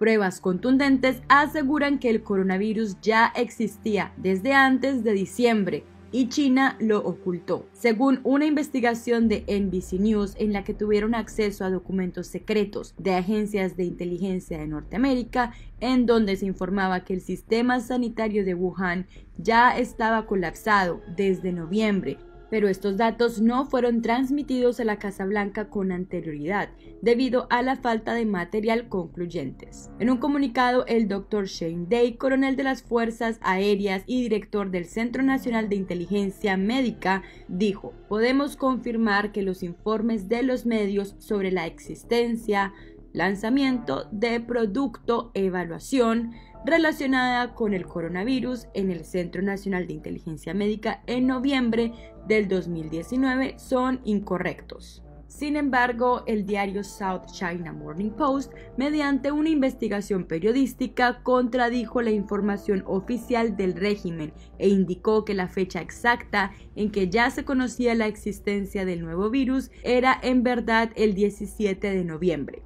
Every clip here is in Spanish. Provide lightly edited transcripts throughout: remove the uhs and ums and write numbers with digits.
Pruebas contundentes aseguran que el coronavirus ya existía desde antes de diciembre y China lo ocultó. Según una investigación de NBC News en la que tuvieron acceso a documentos secretos de agencias de inteligencia de Norteamérica, en donde se informaba que el sistema sanitario de Wuhan ya estaba colapsado desde noviembre, pero estos datos no fueron transmitidos a la Casa Blanca con anterioridad debido a la falta de material concluyentes. En un comunicado, el Dr. Shane Day, coronel de las Fuerzas Aéreas y director del Centro Nacional de Inteligencia Médica, dijo: "Podemos confirmar que los informes de los medios sobre la existencia, lanzamiento de producto, evaluación relacionada con el coronavirus en el Centro Nacional de Inteligencia Médica en noviembre del 2019 son incorrectos". Sin embargo, el diario South China Morning Post, mediante una investigación periodística, contradijo la información oficial del régimen e indicó que la fecha exacta en que ya se conocía la existencia del nuevo virus era en verdad el 17 de noviembre.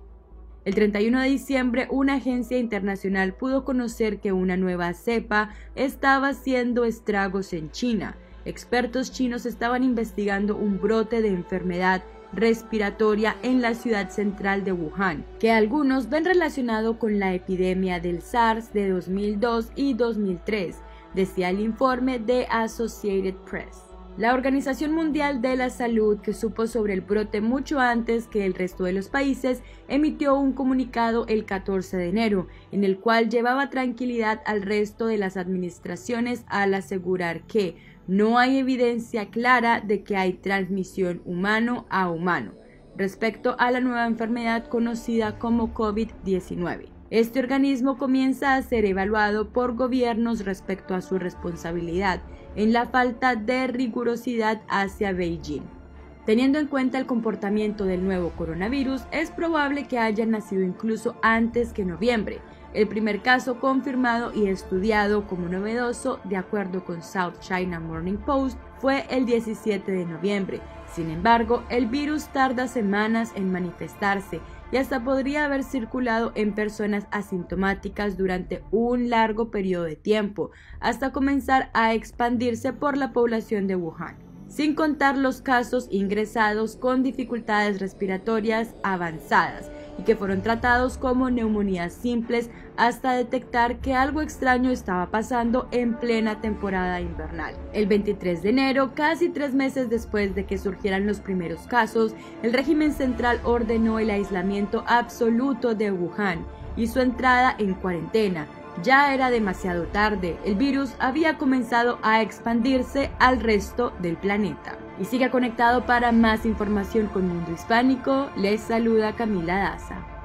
El 31 de diciembre, una agencia internacional pudo conocer que una nueva cepa estaba haciendo estragos en China. Expertos chinos estaban investigando un brote de enfermedad respiratoria en la ciudad central de Wuhan, que algunos ven relacionado con la epidemia del SARS de 2002 y 2003, decía el informe de Associated Press. La Organización Mundial de la Salud, que supo sobre el brote mucho antes que el resto de los países, emitió un comunicado el 14 de enero, en el cual llevaba tranquilidad al resto de las administraciones al asegurar que no hay evidencia clara de que hay transmisión humano a humano respecto a la nueva enfermedad conocida como COVID-19. Este organismo comienza a ser evaluado por gobiernos respecto a su responsabilidad en la falta de rigurosidad hacia Beijing. Teniendo en cuenta el comportamiento del nuevo coronavirus, es probable que haya nacido incluso antes que noviembre, el primer caso confirmado y estudiado como novedoso, de acuerdo con South China Morning Post, fue el 17 de noviembre. Sin embargo, el virus tarda semanas en manifestarse y hasta podría haber circulado en personas asintomáticas durante un largo periodo de tiempo, hasta comenzar a expandirse por la población de Wuhan, sin contar los casos ingresados con dificultades respiratorias avanzadas y que fueron tratados como neumonías simples, hasta detectar que algo extraño estaba pasando en plena temporada invernal. El 23 de enero, casi 3 meses después de que surgieran los primeros casos, el régimen central ordenó el aislamiento absoluto de Wuhan y su entrada en cuarentena. Ya era demasiado tarde, el virus había comenzado a expandirse al resto del planeta. Y siga conectado para más información con Mundo Hispánico. Les saluda Camila Daza.